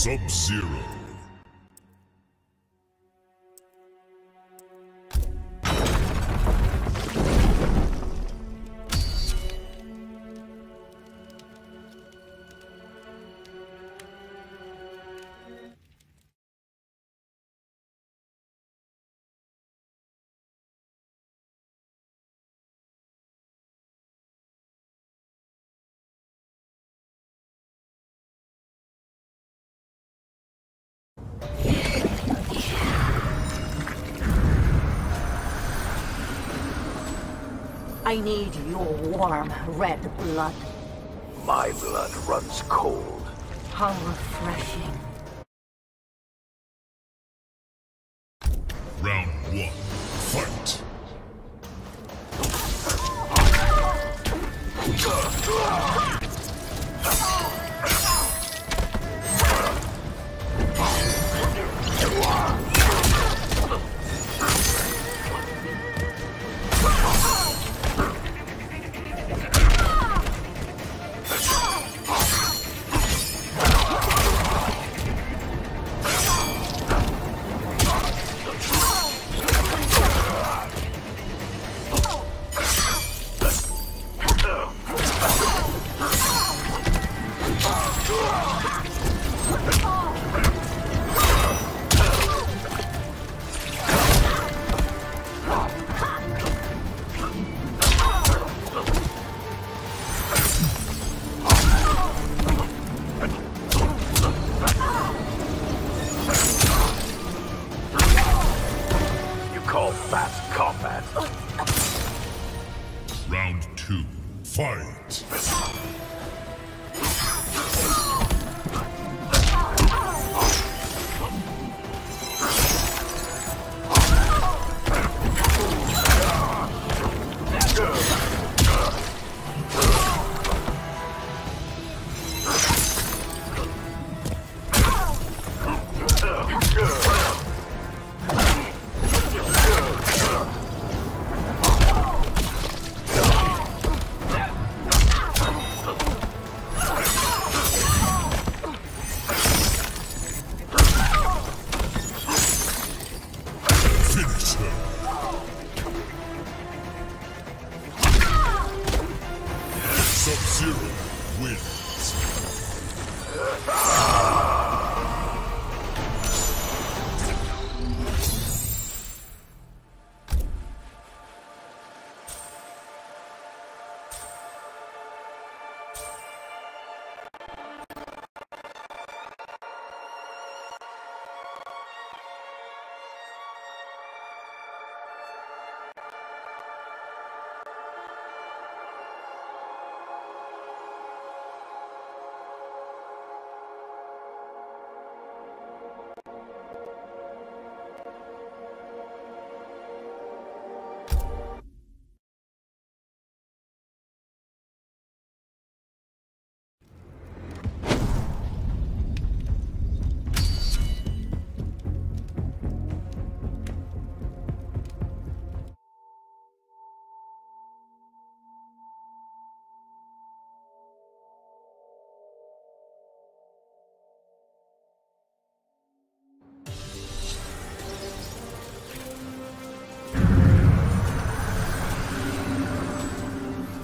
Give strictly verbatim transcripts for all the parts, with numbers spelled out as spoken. Sub-Zero. I need your warm red blood. My blood runs cold. How refreshing. Round one, fight!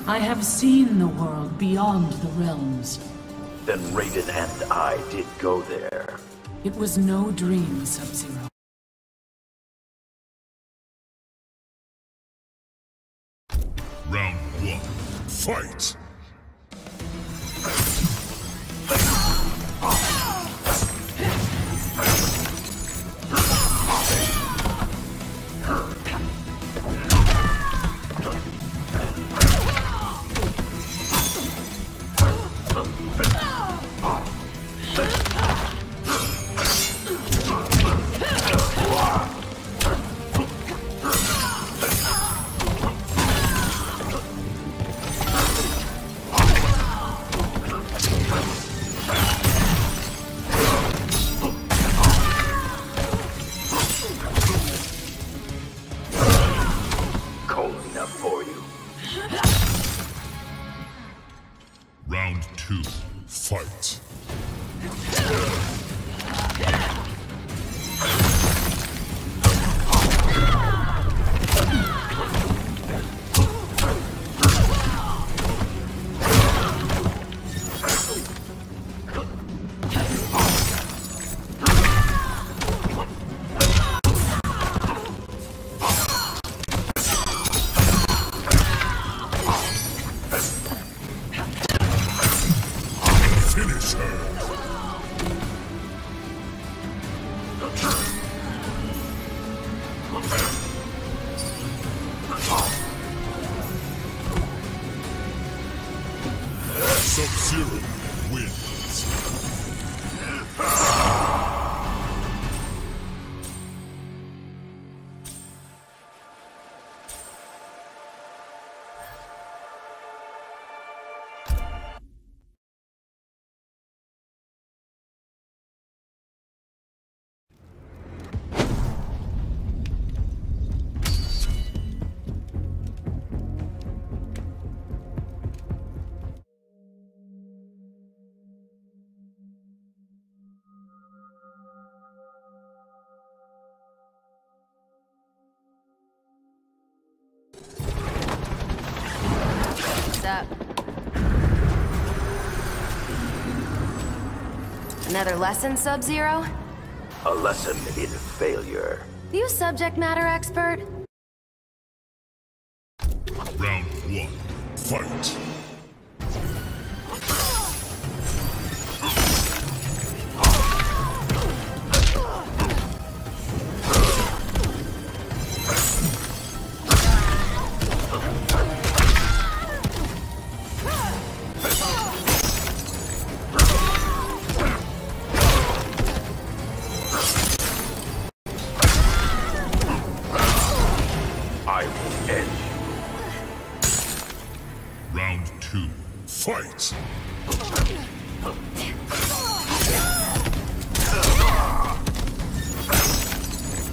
I have seen the world beyond the realms. Then Raiden and I did go there. It was no dream, Sub-Zero. Round one, fight! Sub-Zero wins. Up. Another lesson, Sub-Zero? A lesson in failure. You subject matter expert? Round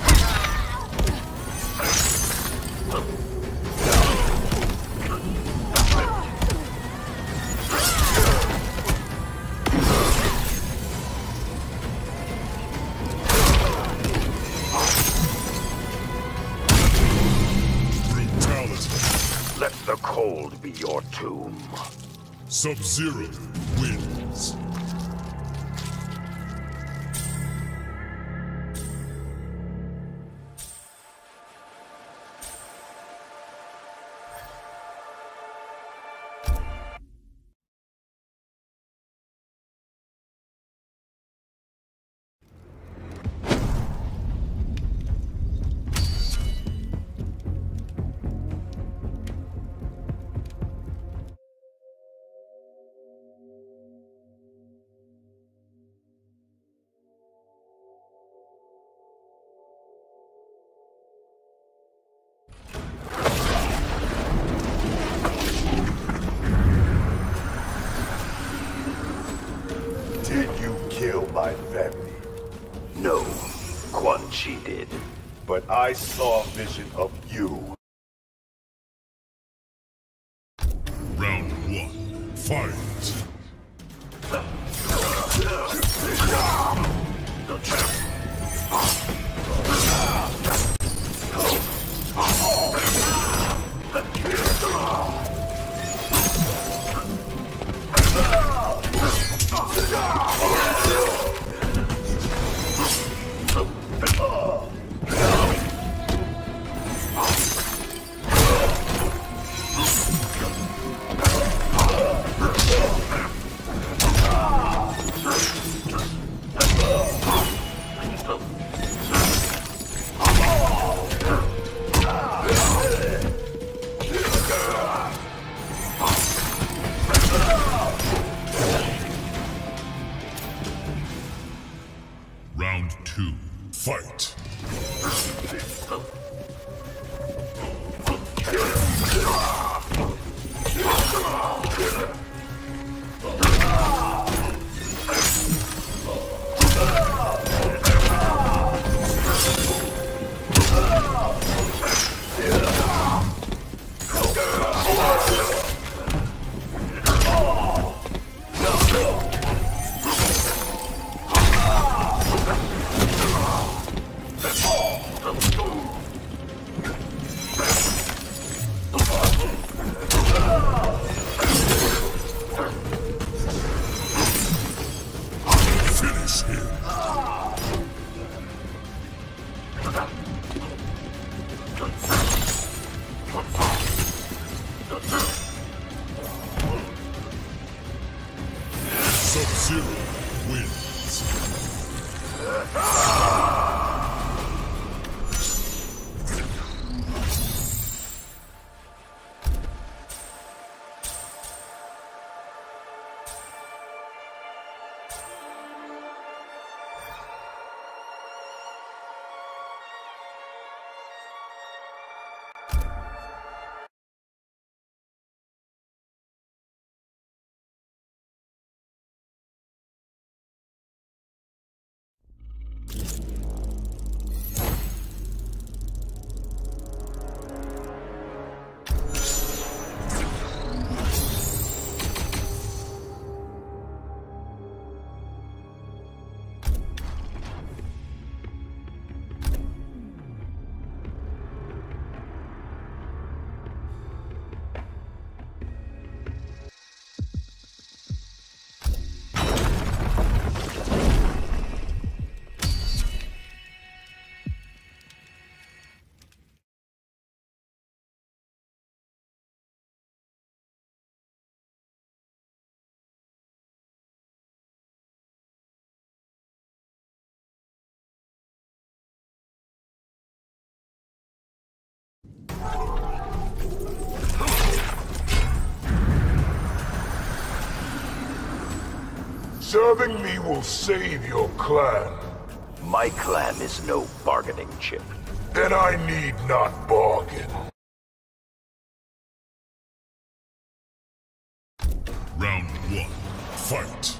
one, fight! Fight! Your tomb. Sub-Zero wins. My family. No, Quan Chi did. But I saw a vision of you. Round one, fight! To fight. Sub-Zero wins. Serving me will save your clan. My clan is no bargaining chip. Then I need not bargain. Round one, fight.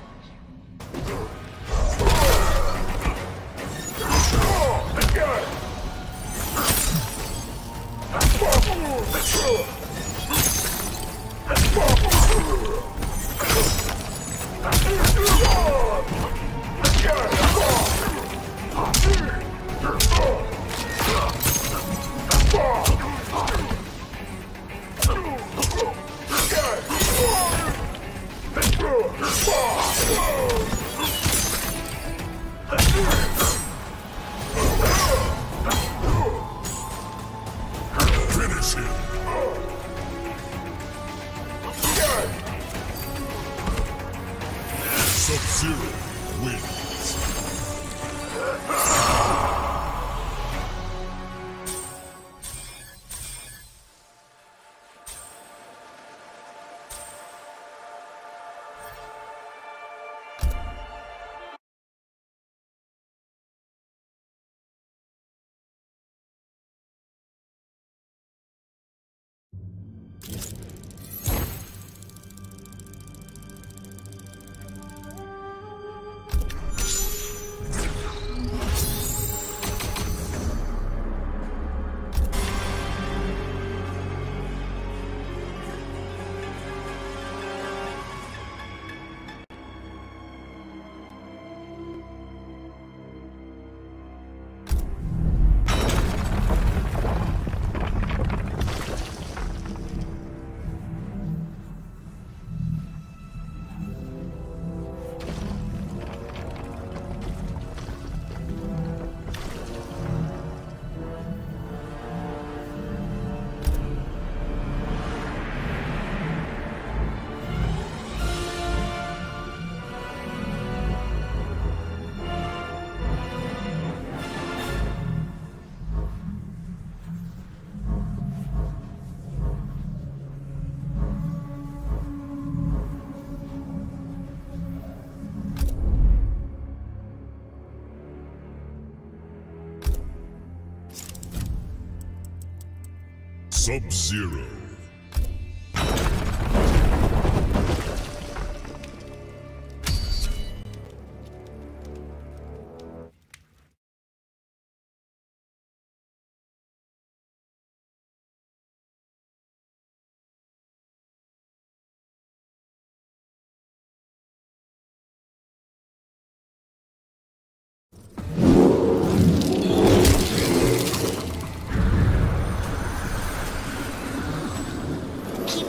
Sub-Zero wins. Sub-Zero.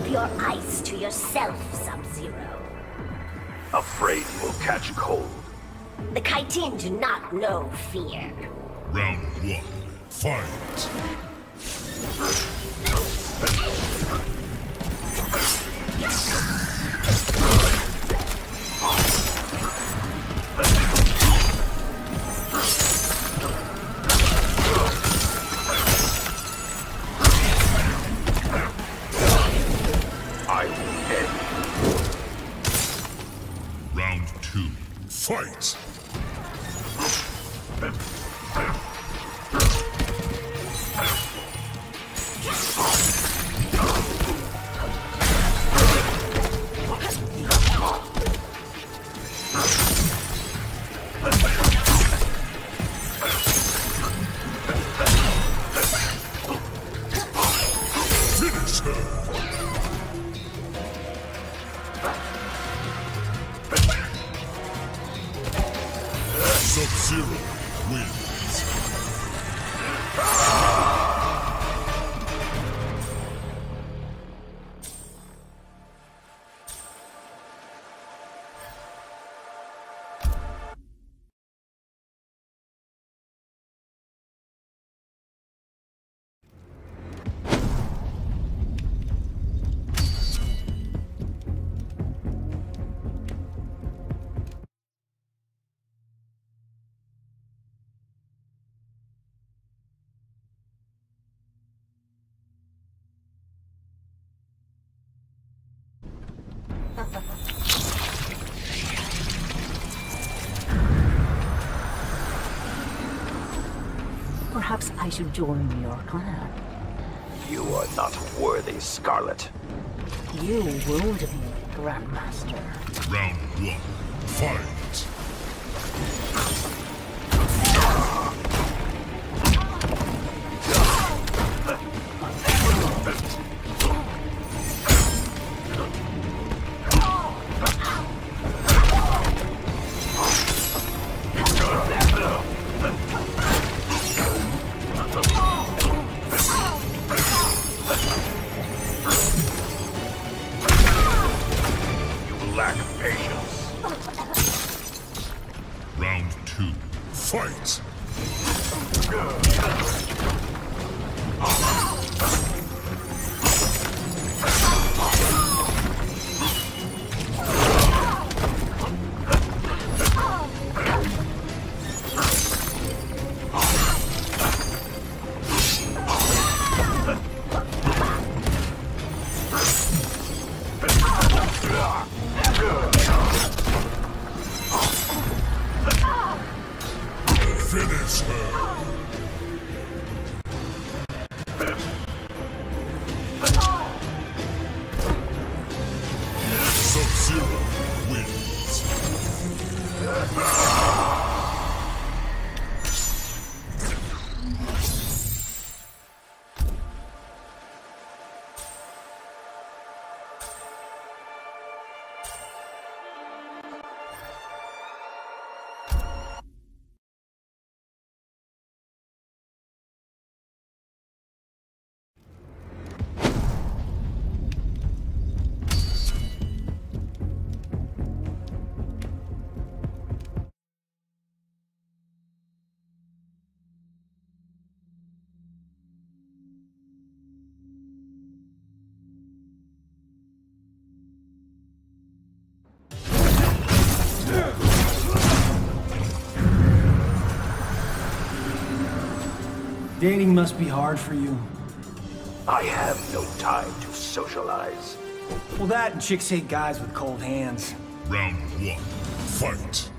Your eyes to yourself, Sub-Zero. Afraid we'll catch cold. The Kaiten do not know fear. Round one, fight. Dead. Round two. Fight! Sub-Zero wins. Perhaps I should join your clan. You are not worthy, Scarlet. You wounded me, Grandmaster. Round one, fight! Fight! Finish her! Sub-Zero wins. Dating must be hard for you. I have no time to socialize. Well, that and chicks hate guys with cold hands. Round one, fight. Fight!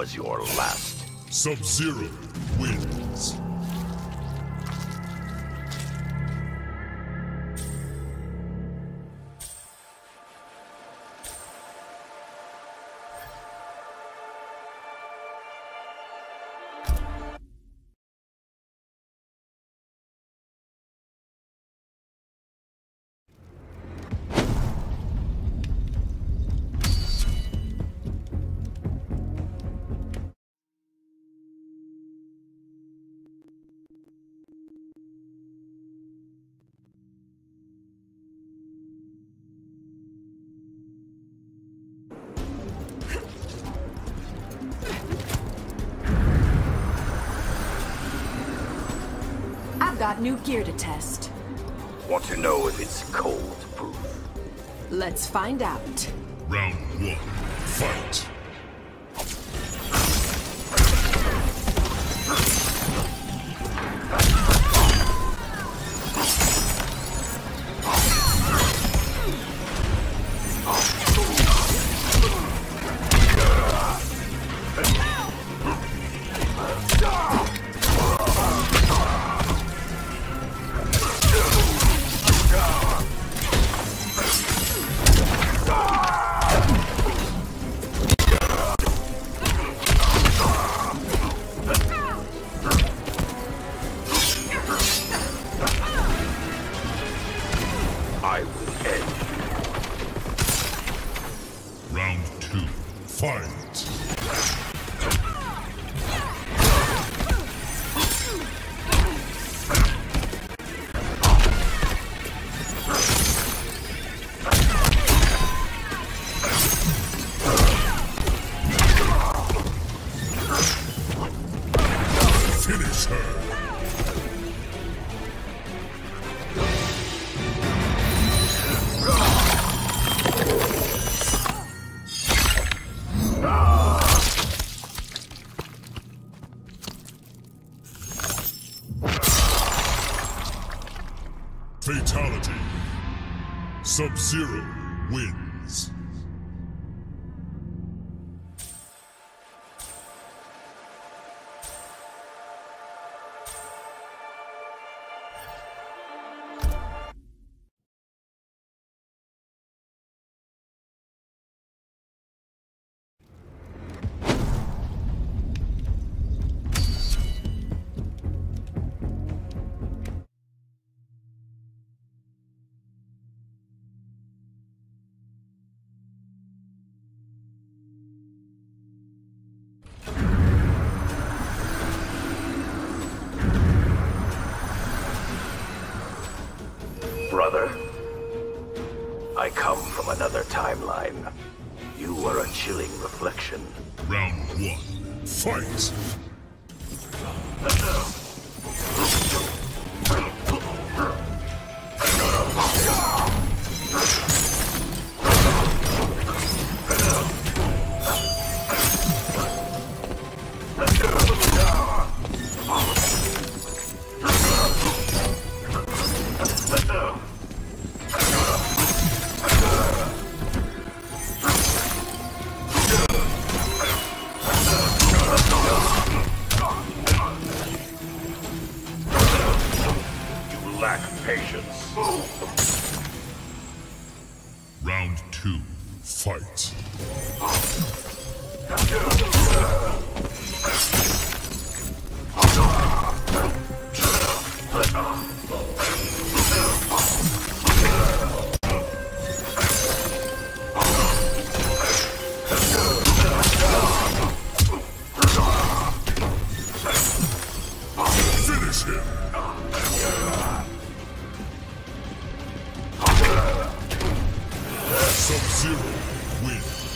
was your last. Sub-Zero wins. Got new gear to test. Want to know if it's cold proof? Let's find out. Round one, fight. Fatality. Sub-Zero wins. Brother, I come from another timeline. You were a chilling reflection. Round one, fight! Round two, fight. Finish him. Sub-Zero wins.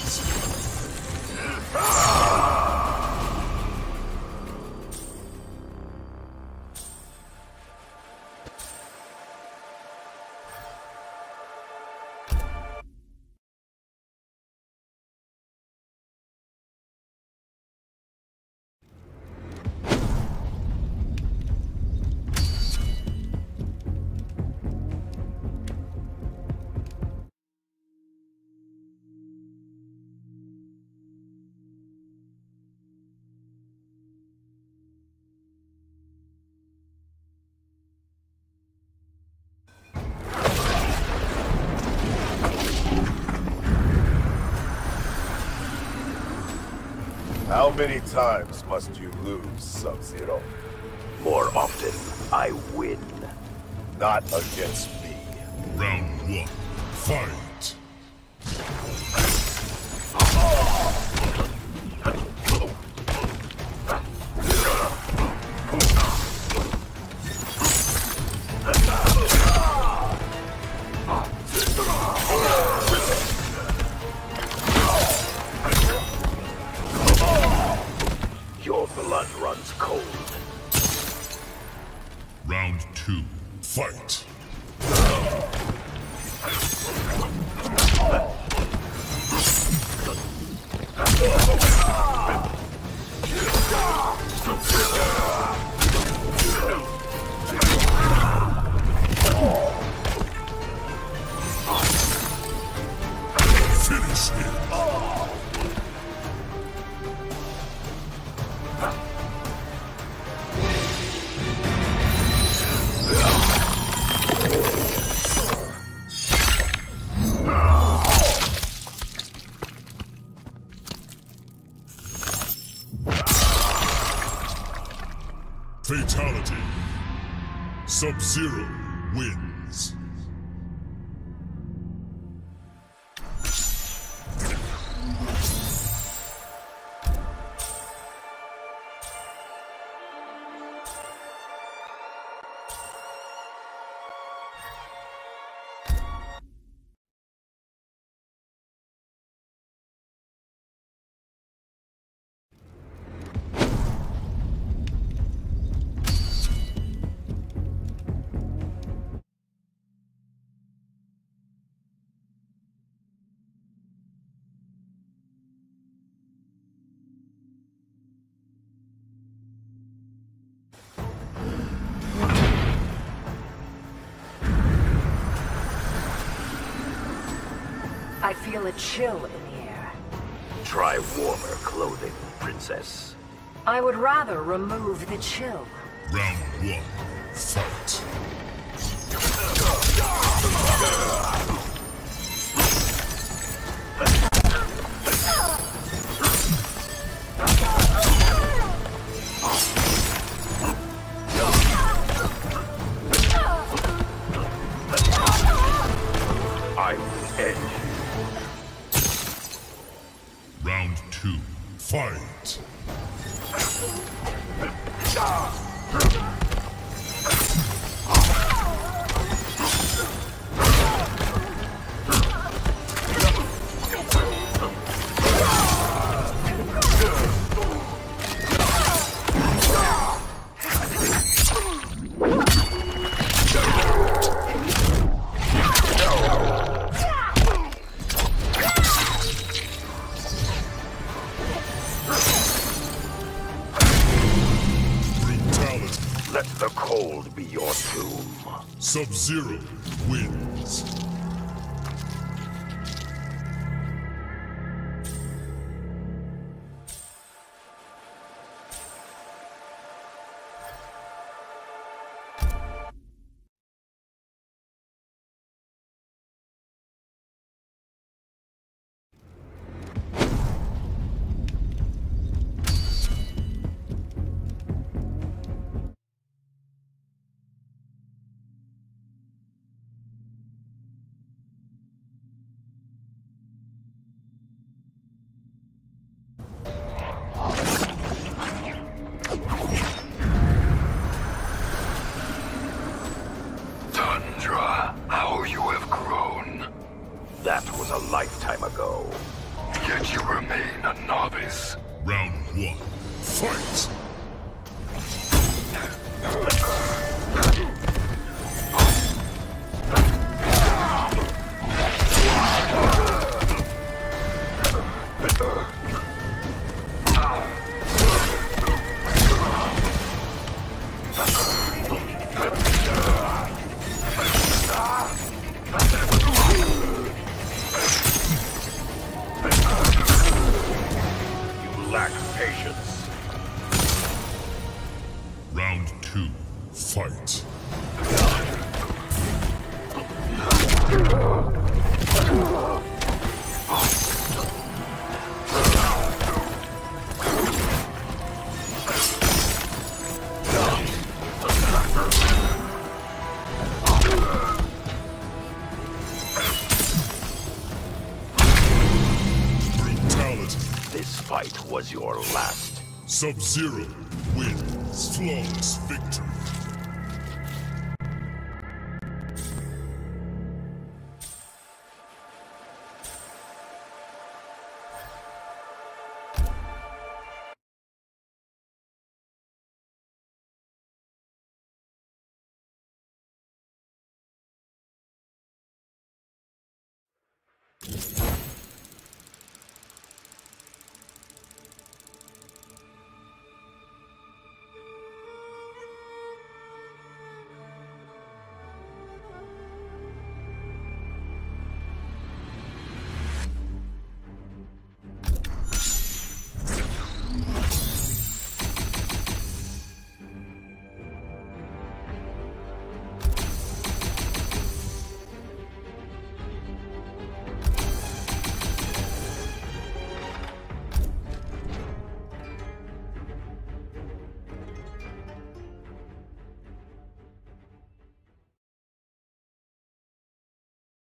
How many times must you lose, Sub-Zero? More often, I win. Not against me. Round one, fight! Your blood runs cold. Round two, fight! Finish him! Fatality. Sub-Zero wins. I feel a chill in the air. Try warmer clothing, Princess. I would rather remove the chill. Round one, fight. I will end you. Round two, fight! Let the cold be your tomb. Sub-Zero wins. A lifetime ago. Yet you remain a novice. Round one, fight! Patience. Round two. fight was your last. Sub-Zero wins flawless victory. You